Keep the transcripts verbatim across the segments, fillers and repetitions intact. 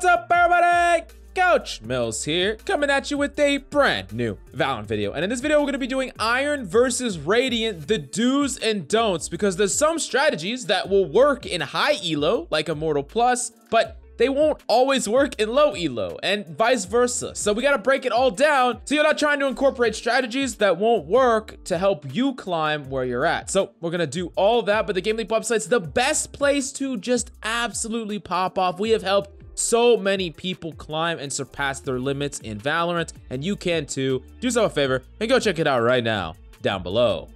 What's up, everybody? Coach Mills here, coming at you with a brand new Valorant video. And in this video, we're gonna be doing Iron versus Radiant, the do's and don'ts, because there's some strategies that will work in high elo, like Immortal Plus, but they won't always work in low elo, and vice versa. So we gotta break it all down so you're not trying to incorporate strategies that won't work to help you climb where you're at. So we're gonna do all that, but the Game Leap website's the best place to just absolutely pop off. We have helped so many people climb and surpass their limits in Valorant, and you can too. Do yourself a favor and go check it out right now down below.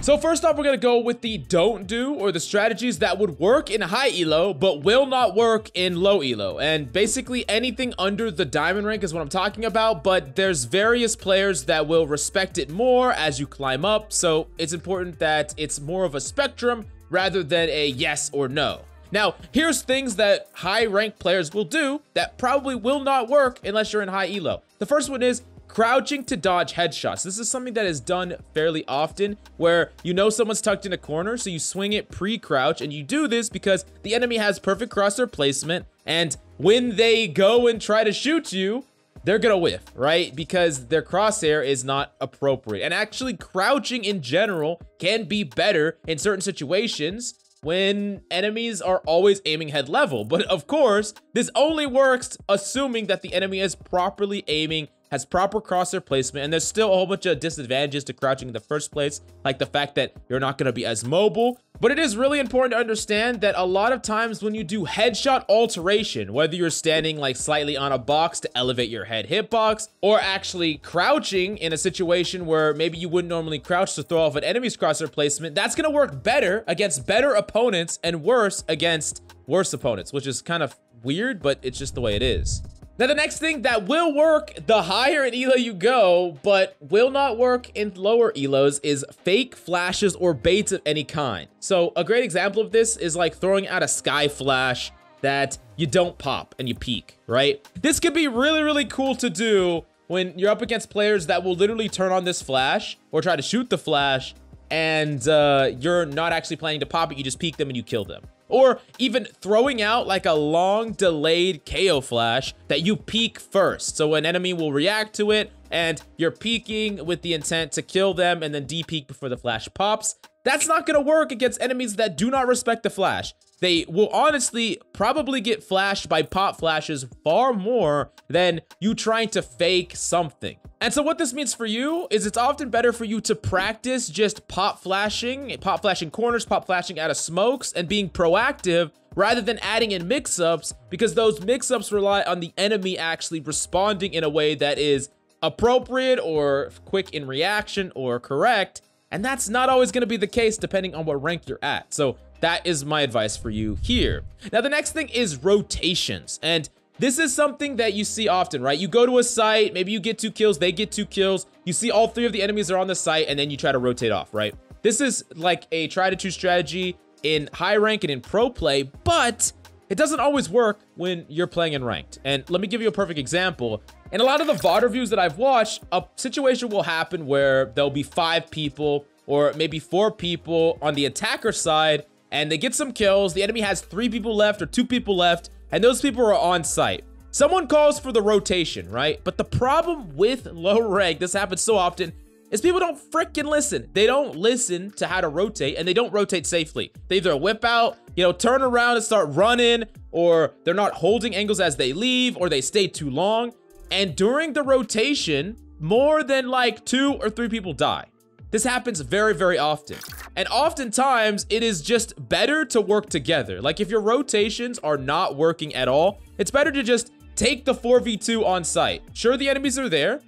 So first off, we're gonna go with the don't do, or the strategies that would work in high elo but will not work in low elo. And basically anything under the diamond rank is what I'm talking about, but there's various players that will respect it more as you climb up, so it's important that it's more of a spectrum rather than a yes or no. Now, here's things that high-ranked players will do that probably will not work unless you're in high elo. The first one is crouching to dodge headshots. This is something that is done fairly often, where you know someone's tucked in a corner, so you swing it pre-crouch, and you do this because the enemy has perfect crosshair placement, and when they go and try to shoot you, they're gonna whiff, right? Because their crosshair is not appropriate. And actually, crouching in general can be better in certain situations when enemies are always aiming head level. But of course, this only works assuming that the enemy is properly aiming, has proper crosshair placement, and there's still a whole bunch of disadvantages to crouching in the first place, like the fact that you're not gonna be as mobile. But it is really important to understand that a lot of times when you do headshot alteration, whether you're standing like slightly on a box to elevate your head hitbox, or actually crouching in a situation where maybe you wouldn't normally crouch to throw off an enemy's crosshair placement, that's gonna work better against better opponents and worse against worse opponents, which is kind of weird, but it's just the way it is. Now, the next thing that will work the higher in elo you go, but will not work in lower elos, is fake flashes or baits of any kind. So a great example of this is like throwing out a sky flash that you don't pop and you peek, right? This could be really, really cool to do when you're up against players that will literally turn on this flash or try to shoot the flash, and uh, you're not actually planning to pop it, you just peek them and you kill them. Or even throwing out like a long delayed K O flash that you peek first, so an enemy will react to it and you're peeking with the intent to kill them and then de-peek before the flash pops. That's not gonna work against enemies that do not respect the flash. They will honestly probably get flashed by pop flashes far more than you trying to fake something. And so what this means for you is it's often better for you to practice just pop flashing, pop flashing corners, pop flashing out of smokes, and being proactive rather than adding in mix-ups, because those mix-ups rely on the enemy actually responding in a way that is appropriate or quick in reaction or correct. And that's not always gonna be the case depending on what rank you're at. So that is my advice for you here. Now, the next thing is rotations. And this is something that you see often, right? You go to a site, maybe you get two kills, they get two kills, you see all three of the enemies are on the site, and then you try to rotate off, right? This is like a try to choose strategy in high rank and in pro play, but it doesn't always work when you're playing in ranked. And let me give you a perfect example. In a lot of the V O D reviews that I've watched, a situation will happen where there'll be five people or maybe four people on the attacker side, and they get some kills, the enemy has three people left or two people left, and those people are on site. Someone calls for the rotation, right? But the problem with low rank, this happens so often, is people don't freaking listen. They don't listen to how to rotate, and they don't rotate safely. They either whip out, you know, turn around and start running, or they're not holding angles as they leave, or they stay too long. And during the rotation, more than like two or three people die. This happens very, very often. And oftentimes, it is just better to work together. Like, if your rotations are not working at all, it's better to just take the four v two on site. Sure, the enemies are there.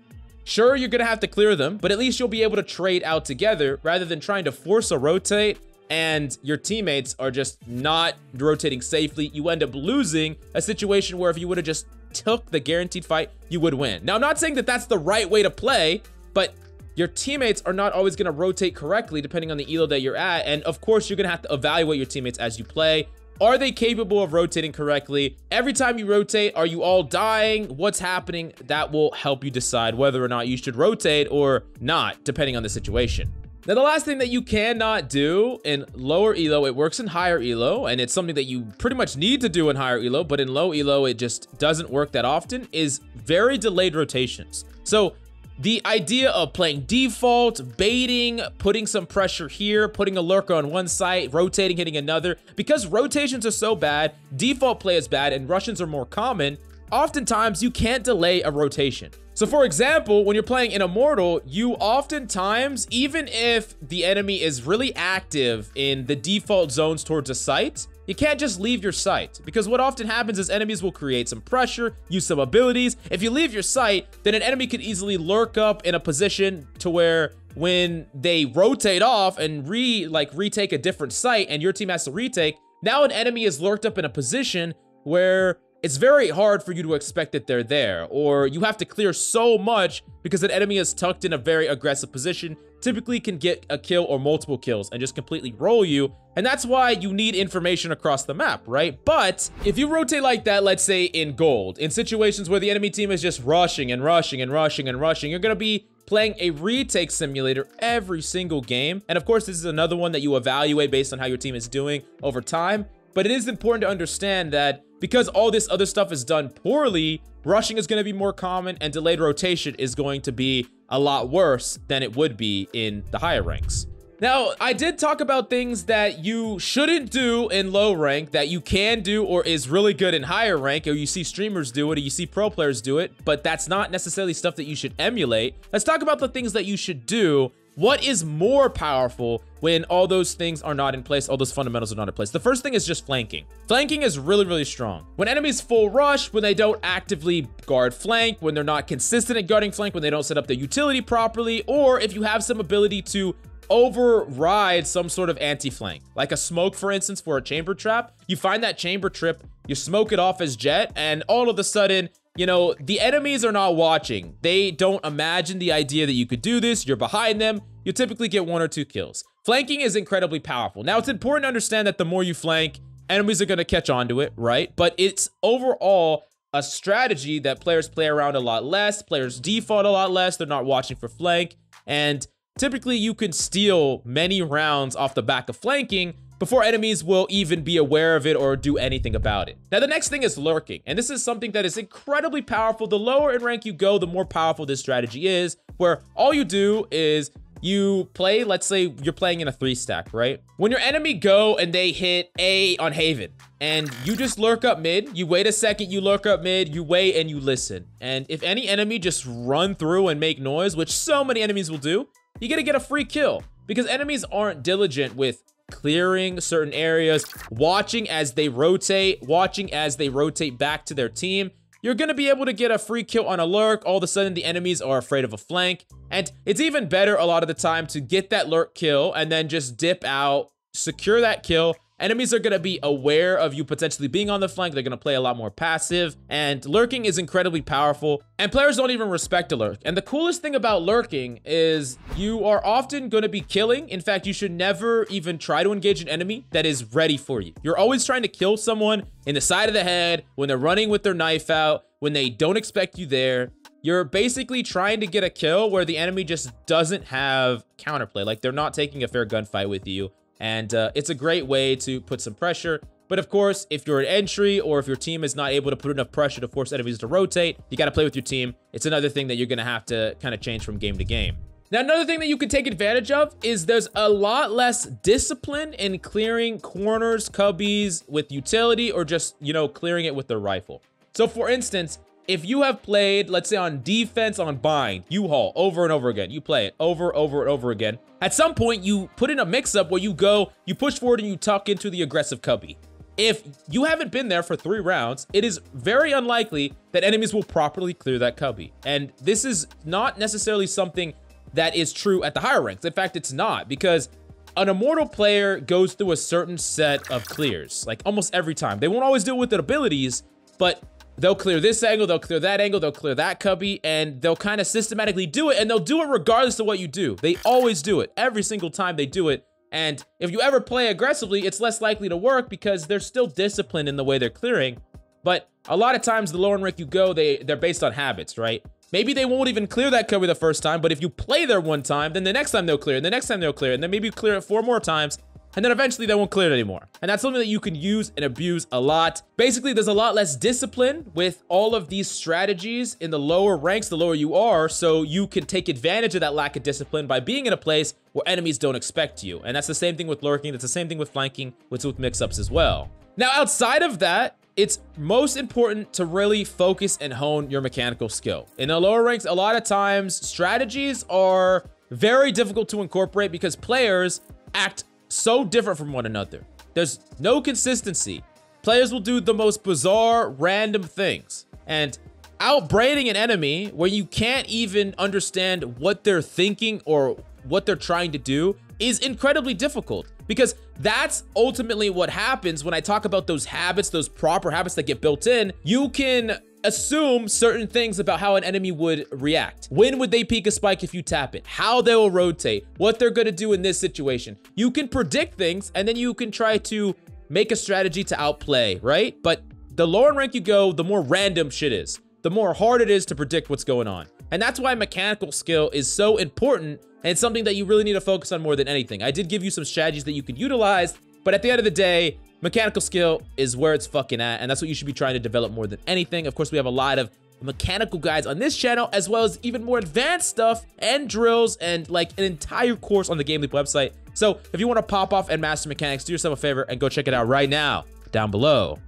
Sure, you're gonna have to clear them, but at least you'll be able to trade out together rather than trying to force a rotate and your teammates are just not rotating safely. You end up losing a situation where if you would have just took the guaranteed fight, you would win. Now, I'm not saying that that's the right way to play, but your teammates are not always going to rotate correctly depending on the elo that you're at. And of course, you're going to have to evaluate your teammates as you play. Are they capable of rotating correctly? Every time you rotate, are you all dying? What's happening? That will help you decide whether or not you should rotate or not, depending on the situation. Now, the last thing that you cannot do in lower E L O, it works in higher E L O, and it's something that you pretty much need to do in higher E L O, but in low E L O, it just doesn't work that often, is very delayed rotations. So the idea of playing default, baiting, putting some pressure here, putting a lurker on one site, rotating, hitting another, because rotations are so bad, default play is bad, and Russians are more common, oftentimes you can't delay a rotation. So for example, when you're playing in Immortal, you oftentimes, even if the enemy is really active in the default zones towards a site, you can't just leave your site, because what often happens is enemies will create some pressure, use some abilities. If you leave your site, then an enemy could easily lurk up in a position to where when they rotate off and re like retake a different site and your team has to retake, now an enemy is lurked up in a position where it's very hard for you to expect that they're there, or you have to clear so much because an enemy is tucked in a very aggressive position, typically can get a kill or multiple kills and just completely roll you. And that's why you need information across the map, right? But if you rotate like that, let's say in gold, in situations where the enemy team is just rushing and rushing and rushing and rushing, you're going to be playing a retake simulator every single game. And of course, this is another one that you evaluate based on how your team is doing over time. But it is important to understand that because all this other stuff is done poorly, rushing is going to be more common and delayed rotation is going to be a lot worse than it would be in the higher ranks. Now, I did talk about things that you shouldn't do in low rank that you can do or is really good in higher rank, or you see streamers do it, or you see pro players do it, but that's not necessarily stuff that you should emulate. Let's talk about the things that you should do. What is more powerful when all those things are not in place, all those fundamentals are not in place? The first thing is just flanking. Flanking is really, really strong. When enemies full rush, when they don't actively guard flank, when they're not consistent at guarding flank, when they don't set up their utility properly, or if you have some ability to override some sort of anti-flank, like a smoke, for instance, for a chamber trap, you find that chamber trip, you smoke it off as jet, and all of a sudden, you know, the enemies are not watching. They don't imagine the idea that you could do this. You're behind them. You typically get one or two kills. Flanking is incredibly powerful. Now, it's important to understand that the more you flank, enemies are going to catch on to it, right? But it's overall a strategy that players play around a lot less. Players default a lot less. They're not watching for flank. And typically, you can steal many rounds off the back of flanking before enemies will even be aware of it or do anything about it. Now, the next thing is lurking, and this is something that is incredibly powerful. The lower in rank you go, the more powerful this strategy is, where all you do is you play, let's say you're playing in a three stack, right? When your enemy go and they hit A on Haven, and you just lurk up mid, you wait a second, you lurk up mid, you wait and you listen. And if any enemy just run through and make noise, which so many enemies will do, you're gonna get a free kill because enemies aren't diligent with clearing certain areas, watching as they rotate, watching as they rotate back to their team. You're going to be able to get a free kill on a lurk. All of a sudden, the enemies are afraid of a flank. And it's even better a lot of the time to get that lurk kill and then just dip out, secure that kill. Enemies are going to be aware of you potentially being on the flank. They're going to play a lot more passive. And lurking is incredibly powerful. And players don't even respect a lurk. And the coolest thing about lurking is you are often going to be killing. In fact, you should never even try to engage an enemy that is ready for you. You're always trying to kill someone in the side of the head, when they're running with their knife out, when they don't expect you there. You're basically trying to get a kill where the enemy just doesn't have counterplay. Like, they're not taking a fair gunfight with you. And uh, it's a great way to put some pressure. But of course, if you're an entry or if your team is not able to put enough pressure to force enemies to rotate, you got to play with your team. It's another thing that you're going to have to kind of change from game to game. Now, another thing that you can take advantage of is there's a lot less discipline in clearing corners, cubbies with utility, or just, you know, clearing it with their rifle. So for instance, if you have played, let's say on defense on Bind, U-Haul, over and over again, you play it over, over, and over again. At some point, you put in a mix-up where you go, you push forward and you tuck into the aggressive cubby. If you haven't been there for three rounds, it is very unlikely that enemies will properly clear that cubby. And this is not necessarily something that is true at the higher ranks. In fact, it's not, because an Immortal player goes through a certain set of clears, like almost every time. They won't always do it with their abilities, but they'll clear this angle, they'll clear that angle, they'll clear that cubby, and they'll kind of systematically do it, and they'll do it regardless of what you do. They always do it. Every single time they do it. And if you ever play aggressively, it's less likely to work because they're still disciplined in the way they're clearing. But a lot of times, the lower in rank you go, they, they're based on habits, right? Maybe they won't even clear that cover the first time, but if you play there one time, then the next time they'll clear, and the next time they'll clear, and then maybe you clear it four more times, and then eventually they won't clear it anymore. And that's something that you can use and abuse a lot. Basically, there's a lot less discipline with all of these strategies in the lower ranks, the lower you are, so you can take advantage of that lack of discipline by being in a place where enemies don't expect you. And that's the same thing with lurking, that's the same thing with flanking, with, with mix-ups as well. Now, outside of that, it's most important to really focus and hone your mechanical skill. In the lower ranks, a lot of times, strategies are very difficult to incorporate because players act so different from one another. There's no consistency. Players will do the most bizarre, random things. And outbraiding an enemy where you can't even understand what they're thinking or what they're trying to do is incredibly difficult, because that's ultimately what happens when I talk about those habits, those proper habits that get built in. You can assume certain things about how an enemy would react. When would they peek a spike if you tap it? How they will rotate? What they're going to do in this situation? You can predict things, and then you can try to make a strategy to outplay, right? But the lower in rank you go, the more random shit is, the more hard it is to predict what's going on. And that's why mechanical skill is so important, and it's something that you really need to focus on more than anything. I did give you some strategies that you could utilize, but at the end of the day, mechanical skill is where it's fucking at, and that's what you should be trying to develop more than anything. Of course, we have a lot of mechanical guides on this channel, as well as even more advanced stuff and drills and like an entire course on the Game Leap website. So if you want to pop off and master mechanics, do yourself a favor and go check it out right now down below.